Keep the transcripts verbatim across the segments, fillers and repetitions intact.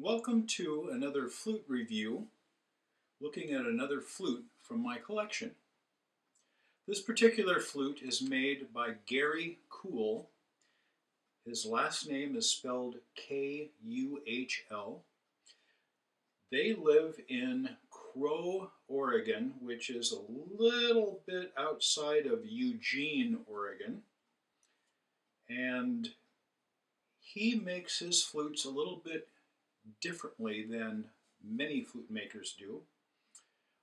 Welcome to another flute review, looking at another flute from my collection. This particular flute is made by Gary Kuhl. His last name is spelled K U H L. They live in Crow, Oregon, which is a little bit outside of Eugene, Oregon. And he makes his flutes a little bit differently than many flute makers do.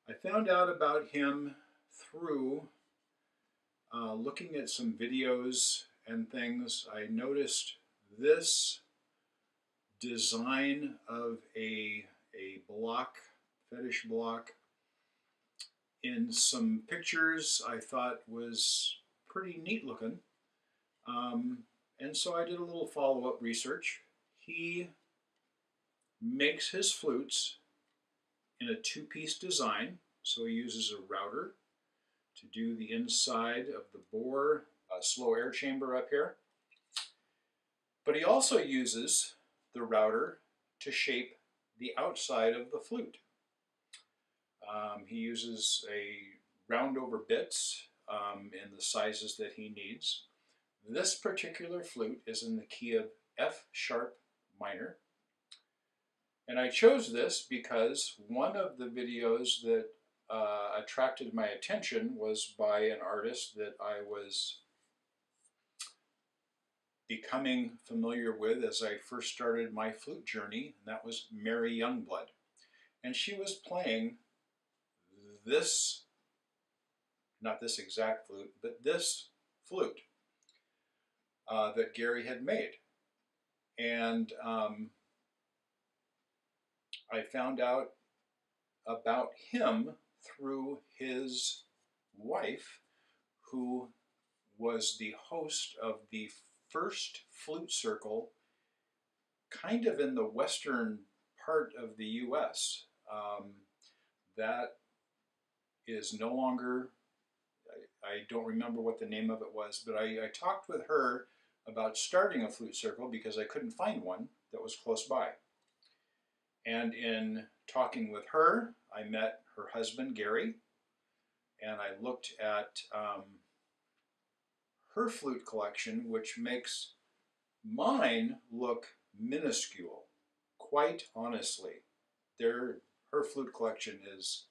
I found out about him through uh, looking at some videos and things. I noticed this design of a, a block, fetish block, in some pictures I thought was pretty neat looking. Um, and so I did a little follow-up research. He makes his flutes in a two-piece design. So he uses a router to do the inside of the bore, a slow air chamber up here. But he also uses the router to shape the outside of the flute. Um, he uses a round over bits um, in the sizes that he needs. This particular flute is in the key of F sharp minor. And I chose this because one of the videos that uh, attracted my attention was by an artist that I was becoming familiar with as I first started my flute journey, and that was Mary Youngblood. And she was playing this, not this exact flute, but this flute uh, that Gary had made. And um, I found out about him through his wife, who was the host of the first flute circle kind of in the western part of the U S Um, that is no longer, I, I don't remember what the name of it was, but I, I talked with her about starting a flute circle because I couldn't find one that was close by. And in talking with her, I met her husband, Gary, and I looked at um, her flute collection, which makes mine look minuscule, quite honestly. Their, her flute collection is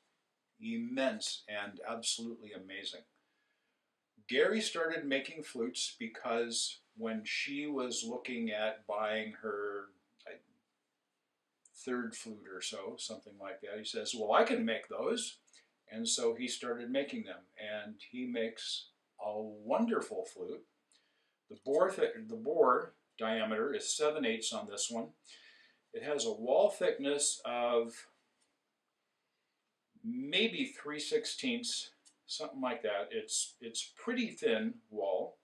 immense and absolutely amazing. Gary started making flutes because when she was looking at buying her third flute or so, something like that, he says, well, I can make those. And so he started making them, and he makes a wonderful flute. The bore, th the bore diameter is seven eighths on this one. It has a wall thickness of maybe three sixteenths, something like that. It's, it's pretty thin wall.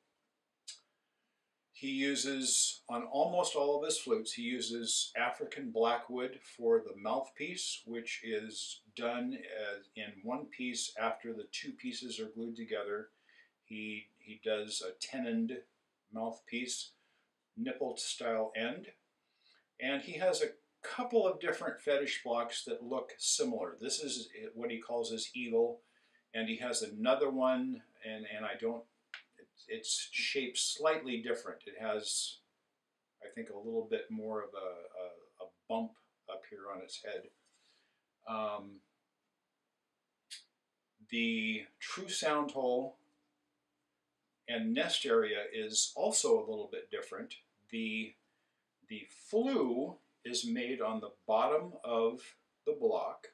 He uses, on almost all of his flutes, he uses African Blackwood for the mouthpiece, which is done as in one piece after the two pieces are glued together. He, he does a tenoned mouthpiece, nipple-style end. And he has a couple of different fetish blocks that look similar. This is what he calls his eagle, and he has another one, and, and I don't, it's shaped slightly different. It has, I think, a little bit more of a, a, a bump up here on its head. Um, the true sound hole and nest area is also a little bit different. The, the flue is made on the bottom of the block,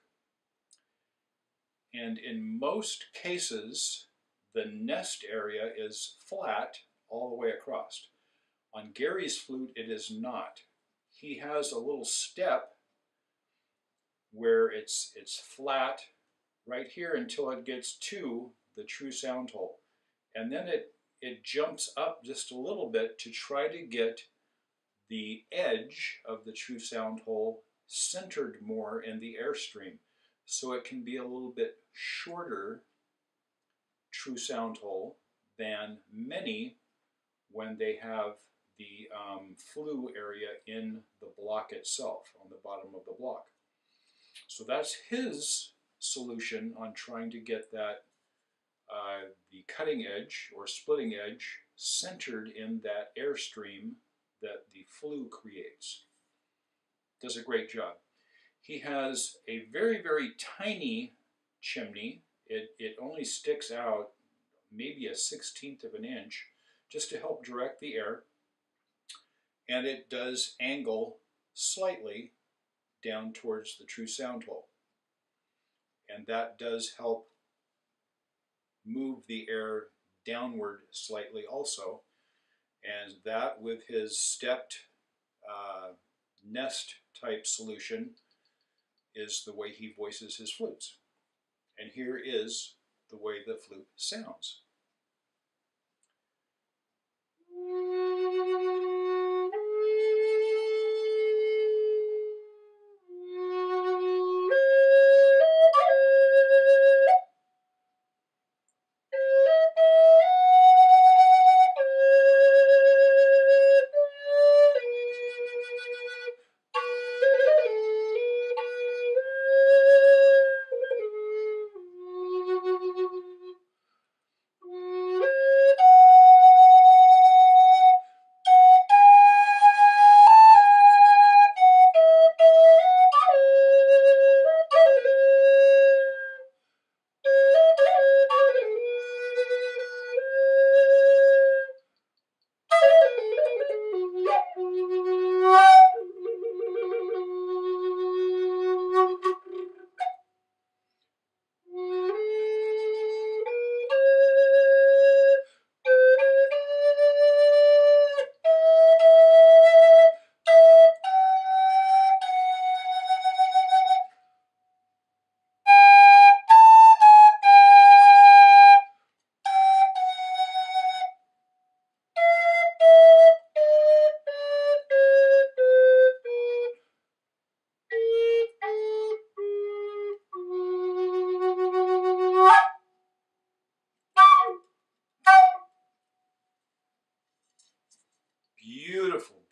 and in most cases, the nest area is flat all the way across. On Gary's flute, it is not. He has a little step where it's, it's flat right here until it gets to the true sound hole. And then it, it jumps up just a little bit to try to get the edge of the true sound hole centered more in the airstream, so it can be a little bit shorter true sound hole than many when they have the um, flue area in the block itself, on the bottom of the block. So that's his solution on trying to get that uh, the cutting edge or splitting edge centered in that airstream that the flue creates. Does a great job. He has a very, very tiny chimney. It, it only sticks out maybe a sixteenth of an inch just to help direct the air. And it does angle slightly down towards the true sound hole. And that does help move the air downward slightly also. And that, with his stepped uh, nest type solution, is the way he voices his flutes. And here is the way the flute sounds.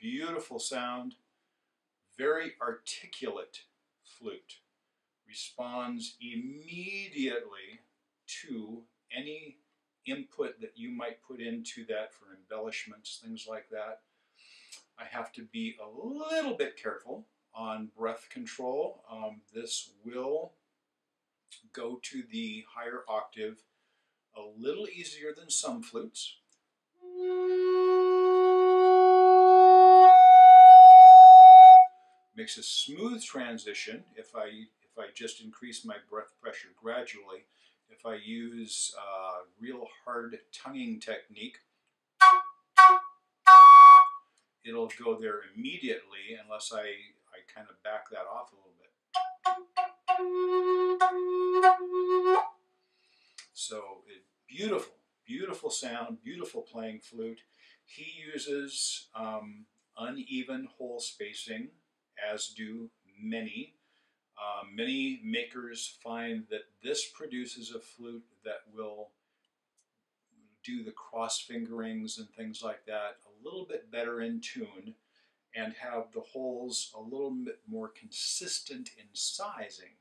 Beautiful sound, very articulate flute, responds immediately to any input that you might put into that for embellishments, things like that. I have to be a little bit careful on breath control. Um, this will go to the higher octave a little easier than some flutes. Makes a smooth transition if I, if I just increase my breath pressure gradually. If I use uh, real hard tonguing technique, it'll go there immediately unless I, I kind of back that off a little bit. So it, beautiful, beautiful sound, beautiful playing flute. He uses um, uneven hole spacing, as do many. Uh, many makers find that this produces a flute that will do the cross fingerings and things like that a little bit better in tune and have the holes a little bit more consistent in sizing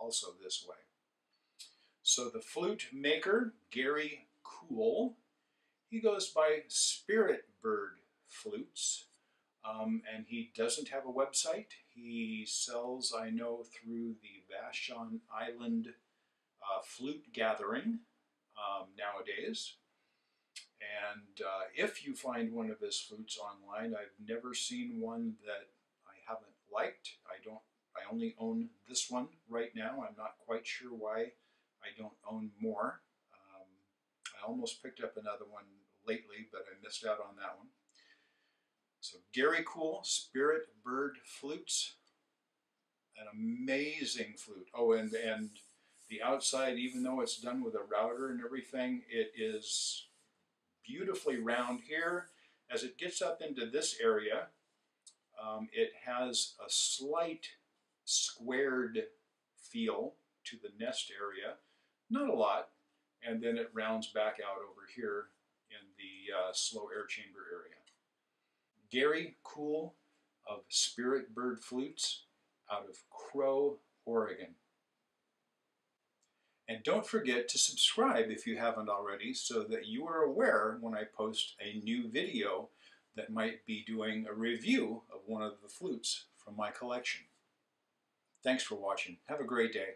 also this way. So the flute maker, Gary Kuhl, he goes by Spirit Bird Flutes. Um, and he doesn't have a website. He sells, I know, through the Vashon Island uh, Flute Gathering um, nowadays. And uh, if you find one of his flutes online, I've never seen one that I haven't liked. I don't. I only own this one right now. I'm not quite sure why I don't own more. Um, I almost picked up another one lately, but I missed out on that one. So Gary Kuhl, Spirit Bird Flutes, an amazing flute. Oh, and, and the outside, even though it's done with a router and everything, it is beautifully round here. As it gets up into this area, um, it has a slight squared feel to the nest area. Not a lot. And then it rounds back out over here in the uh, slow air chamber area. Gary Kuhl of Spirit Bird Flutes out of Crow, Oregon. And don't forget to subscribe if you haven't already, so that you are aware when I post a new video that might be doing a review of one of the flutes from my collection. Thanks for watching. Have a great day.